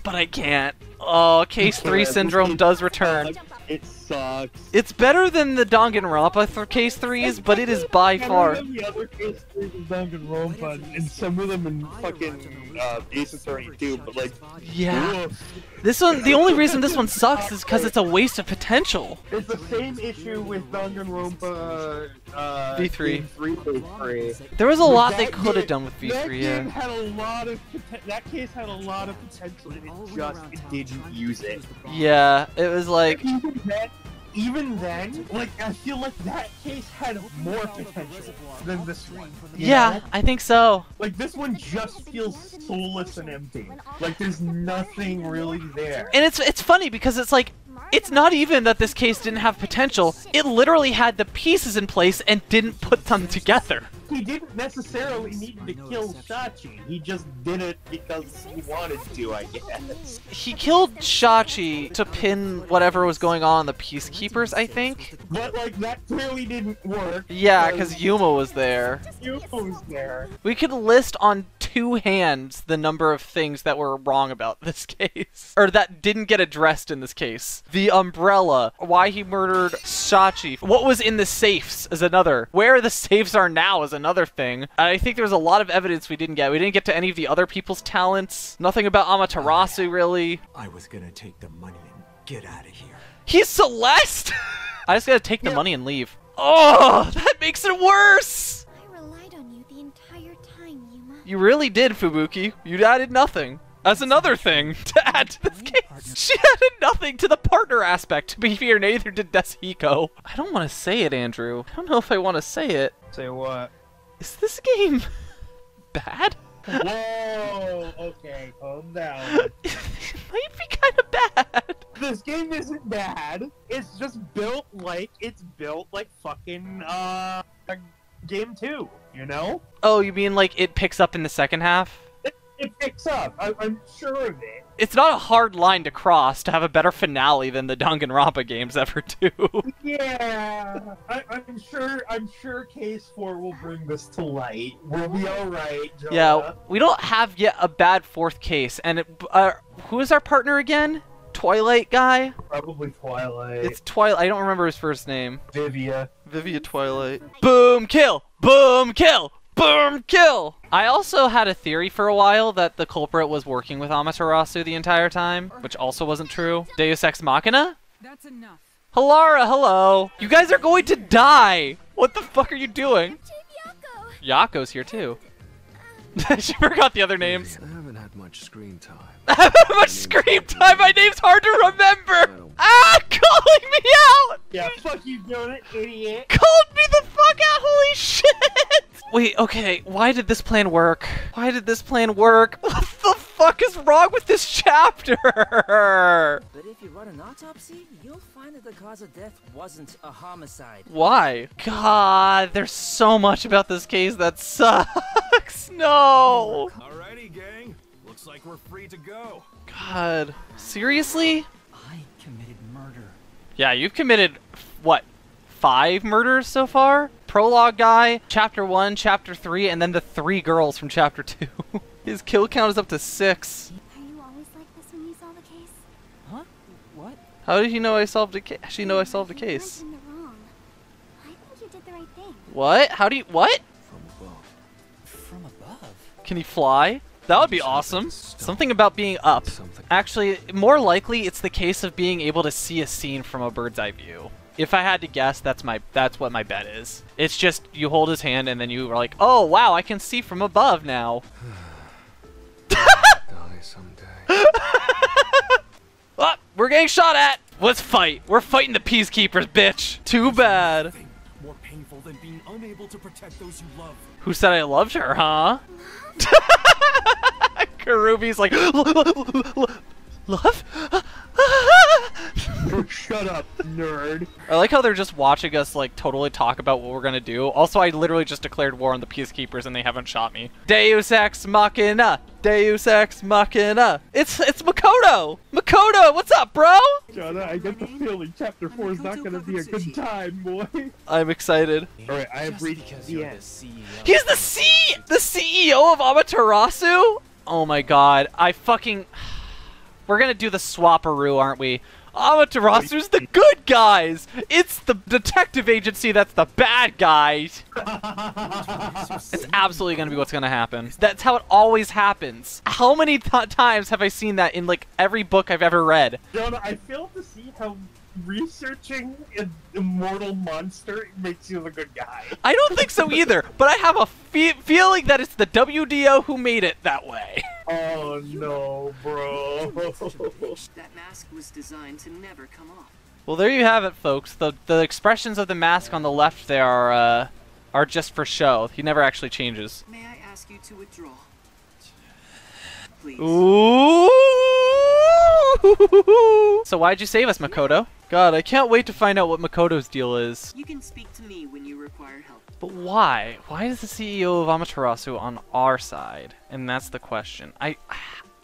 but I can't. Oh, case three syndrome does return. It sucks. It's better than the Danganronpa for case threes, but it is by far. Better than the other case threes in Danganronpa, and some of them in fucking uh, Ace Attorney too, but like... Yeah. Ugh. This one, the only reason this one sucks is because it's a waste of potential. It's the same issue with Danganronpa uh, V three. V three. There was a lot that they could have done with V three, that game yeah. Had a lot of that case had a lot of potential, and it just it didn't use it. Yeah, it was like... Then, even then, like, I feel like that case had more potential than this one. Yeah, know? I think so. Like, this one just feels soulless and empty. Like, there's nothing really there. And it's it's funny because it's like, it's not even that this case didn't have potential. It literally had the pieces in place and didn't put them together. He didn't necessarily need to kill Shachi. He just did it because he wanted to, I guess. He killed Shachi to pin whatever was going on in the Peacekeepers, I think. But, like, that clearly didn't work. Yeah, because Yuma was there. Yuma was there. We could list on two hands the number of things that were wrong about this case. Or that didn't get addressed in this case. The umbrella. Why he murdered Shachi. What was in the safes is another. Where the safes are now is another. Another thing. I think there's a lot of evidence we didn't get. We didn't get to any of the other people's talents. Nothing about Amaterasu, really. I was gonna take the money and get out of here. He's Celeste! I just gotta take yeah. the money and leave. Oh, that makes it worse! I relied on you the entire time, Yuma. You really did, Fubuki. You added nothing. That's another thing to add to this case. She added nothing to the partner aspect. To be fair, neither did Desuhiko. I don't want to say it, Andrew. I don't know if I want to say it. Say what? Is this game bad? Whoa, okay, calm down. It might be kind of bad. This game isn't bad. It's just built like, it's built like fucking, uh, Game two, you know? Oh, you mean like it picks up in the second half? It, it picks up, I, I'm sure of it. It's not a hard line to cross to have a better finale than the Danganronpa games ever do. Yeah, I, I'm sure. I'm sure Case Four will bring this to light. We'll be all right, Jonah. Yeah, we don't have yet a bad fourth case. And it, uh, who is our partner again? Twilight guy? Probably Twilight. It's Twilight. I don't remember his first name. Vivia. Vivia Twilight. Boom! Kill! Boom! Kill! Boom! Kill! I also had a theory for a while that the culprit was working with Amaterasu the entire time, which also wasn't true. Deus Ex Machina? That's enough. Hilara, hello! You guys are going to die! What the fuck are you doing? Yako's here too. She forgot the other names. I haven't had much screen time. I haven't had much screen time! My name's hard to remember! Ah! Calling me out! Yeah, fuck you, Jonah, idiot. Called me the fuck out! Holy shit! Wait, okay, why did this plan work? Why did this plan work? What the fuck is wrong with this chapter? But if you run an autopsy, you'll find that the cause of death wasn't a homicide. Why? God, there's so much about this case that sucks. No. Alrighty, gang. Looks like we're free to go. God, seriously? I committed murder. Yeah, you've committed, what, five murders so far? Prologue guy, chapter one, chapter three, and then the three girls from chapter two. His kill count is up to six. Are you always like this when you solve a case? Huh? What? How did you know I solved a case? She know I solved a case. You wrong. I think you did the right thing. What? How do you? What? From above. From above. Can he fly? That would be awesome. Something about being up. Actually, more likely, it's the case of being able to see a scene from a bird's eye view. If I had to guess, that's my that's what my bet is. It's just you hold his hand and then you are like, oh wow, I can see from above now. Die someday. Oh, we're getting shot at. Let's fight. We're fighting the Peacekeepers, bitch. Too bad. More painful than being unable to protect those you love. Who said I loved her, huh? Kurumi's like, love? Shut up, nerd. I like how they're just watching us like totally talk about what we're gonna do. Also, I literally just declared war on the Peacekeepers and they haven't shot me. Deus Ex Machina! Deus Ex Machina! It's it's Makoto! Makoto, what's up, bro? Jonah, I get the feeling chapter four is not gonna be a good time, boy. I'm excited. Alright, I have reached the end. He's the C the C E O of Amaterasu? Oh my god, I fucking we're gonna do the swaparoo, aren't we? Amaterasu's the good guys! It's the detective agency that's the bad guys! It's absolutely gonna be what's gonna happen. That's how it always happens. How many th times have I seen that in like every book I've ever read? Jonah, I failed to see how researching an immortal monster makes you the good guy. I don't think so either, but I have a fe feeling that it's the W D O who made it that way. Oh no, bro. That mask was designed to never come off. Well, there you have it, folks. The the expressions of the mask on the left there are uh, are just for show. He never actually changes. May I ask you to withdraw? Please. Ooh. So why'd you save us, Makoto? God, I can't wait to find out what Makoto's deal is. You can speak to me when you require help. But why? Why is the C E O of Amaterasu on our side? And that's the question. I,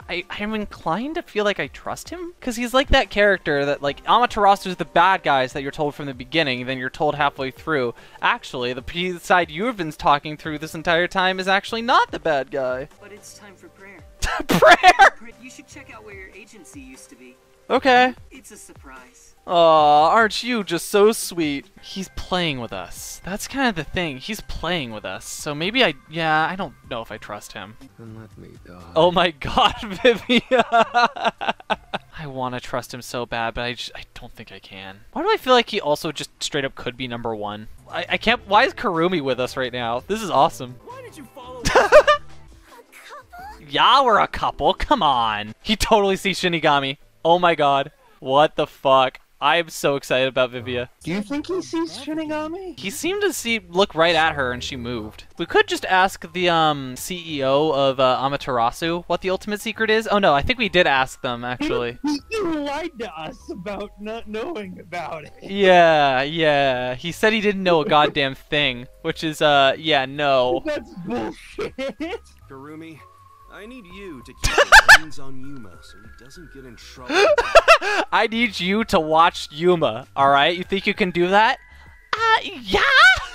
I, I'm inclined to feel like I trust him? Because he's like that character that, like, Amaterasu's the bad guys that you're told from the beginning, then you're told halfway through. Actually, the side you've been talking through this entire time is actually not the bad guy. But it's time for prayer. Prayer? You should check out where your agency used to be. Okay. It's a surprise. Aw, aren't you just so sweet? He's playing with us. That's kind of the thing. He's playing with us. So maybe I... Yeah, I don't know if I trust him. Then let me die. Oh my god, Vivia! I I want to trust him so bad, but I, just, I don't think I can. Why do I feel like he also just straight up could be number one? I, I can't. Why is Kurumi with us right now? This is awesome. Why did you follow us? A couple? Yeah, we're a couple. Come on. He totally sees Shinigami. Oh my god. What the fuck? I'm so excited about Vivia. Do you think he sees Shinigami? He seemed to see, look right at her, and she moved. We could just ask the um, C E O of uh, Amaterasu what the ultimate secret is. Oh no, I think we did ask them, actually. You lied to us about not knowing about it. Yeah, yeah. He said he didn't know a goddamn thing, which is, uh, yeah, no. That's bullshit. Kurumi, I need you to keep your hands on Yuma so he doesn't get in trouble. I need you to watch Yuma, alright? You think you can do that? Uh, yeah!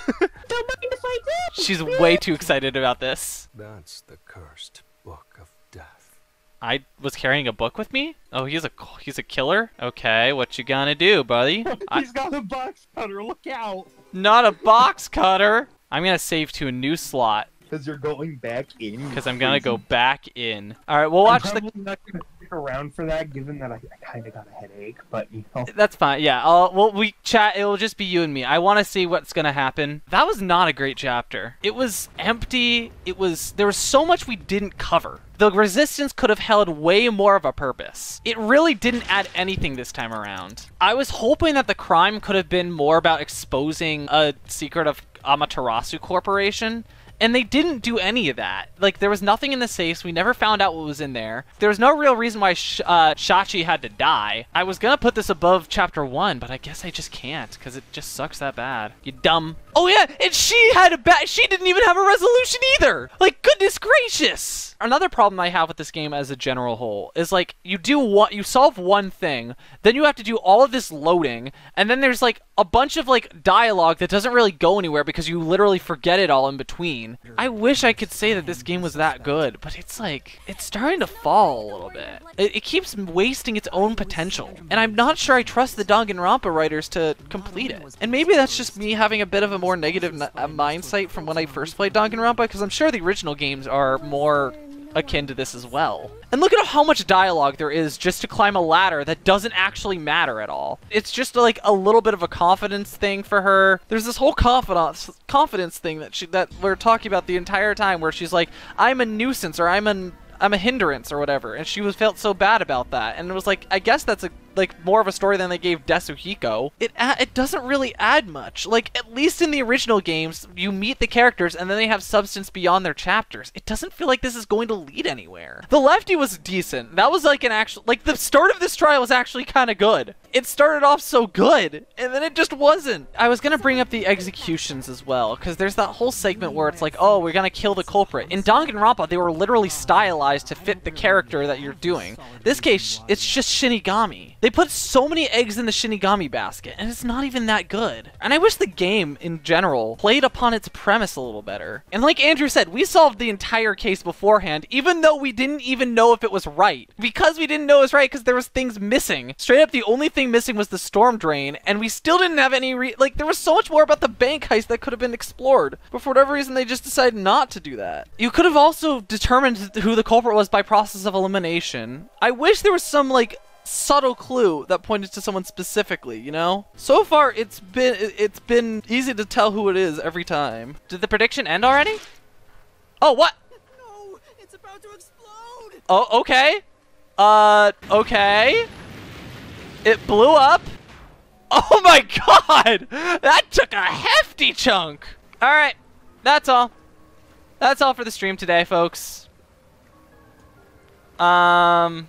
Don't mind if I do! She's way too excited about this. That's the cursed book of death. I was carrying a book with me? Oh, he's a he's a killer? Okay, what you gonna do, buddy? He's got a box cutter, look out! Not a box cutter! I'm gonna save to a new slot. Because you're going back in. Because I'm gonna go back in. All right, we'll watch I'm the. I'm not gonna stick around for that, given that I, I kind of got a headache. But you know. That's fine. Yeah. I'll, well, we chat. It'll just be you and me. I want to see what's gonna happen. That was not a great chapter. It was empty. It was. There was so much we didn't cover. The resistance could have held way more of a purpose. It really didn't add anything this time around. I was hoping that the crime could have been more about exposing a secret of Amaterasu Corporation. And they didn't do any of that. Like, there was nothing in the safes. We never found out what was in there. There was no real reason why Sh uh, Shachi had to die. I was gonna put this above chapter one, but I guess I just can't, because it just sucks that bad. You dumb. Oh yeah, and she had a bad, she didn't even have a resolution either. Like, goodness gracious. Another problem I have with this game as a general whole is, like, you do what, you solve one thing, then you have to do all of this loading, and then there's, like, a bunch of, like, dialogue that doesn't really go anywhere because you literally forget it all in between. I wish I could say that this game was that good, but it's like, it's starting to fall a little bit. It, it keeps wasting its own potential, and I'm not sure I trust the Danganronpa writers to complete it. And maybe that's just me having a bit of a more negative uh, mindset from when I first played Danganronpa, because I'm sure the original games are more akin to this as well. And look at how much dialogue there is just to climb a ladder that doesn't actually matter at all. It's just like a little bit of a confidence thing for her. There's this whole confidence confidence thing that she that we're talking about the entire time, where she's like, I'm a nuisance, or I'm an I'm a hindrance, or whatever, and she was felt so bad about that, and it was like, I guess that's a like more of a story than they gave Desuhiko. It it doesn't really add much. Like, at least in the original games, you meet the characters and then they have substance beyond their chapters. It doesn't feel like this is going to lead anywhere. The Lefty was decent. That was like an actual, like, the start of this trial was actually kind of good. It started off so good, and then it just wasn't. I was gonna bring up the executions as well, because there's that whole segment where it's like, oh, we're gonna kill the culprit. In Danganronpa, they were literally stylized to fit the character that you're doing. This case, it's just Shinigami. They put so many eggs in the Shinigami basket, and it's not even that good. And I wish the game, in general, played upon its premise a little better. And like Andrew said, we solved the entire case beforehand, even though we didn't even know if it was right. Because we didn't know it was right, because there was things missing. Straight up, the only thing missing was the storm drain, and we still didn't have any re- like, there was so much more about the bank heist that could have been explored. But for whatever reason, they just decided not to do that. You could have also determined who the culprit was by process of elimination. I wish there was some, like, subtle clue that pointed to someone specifically, you know? So far, it's been it's been easy to tell who it is every time. Did the prediction end already? Oh, what? No, it's about to explode. Oh, okay. Uh, okay. It blew up. Oh my god! That took a hefty chunk. All right, that's all. That's all for the stream today, folks. Um.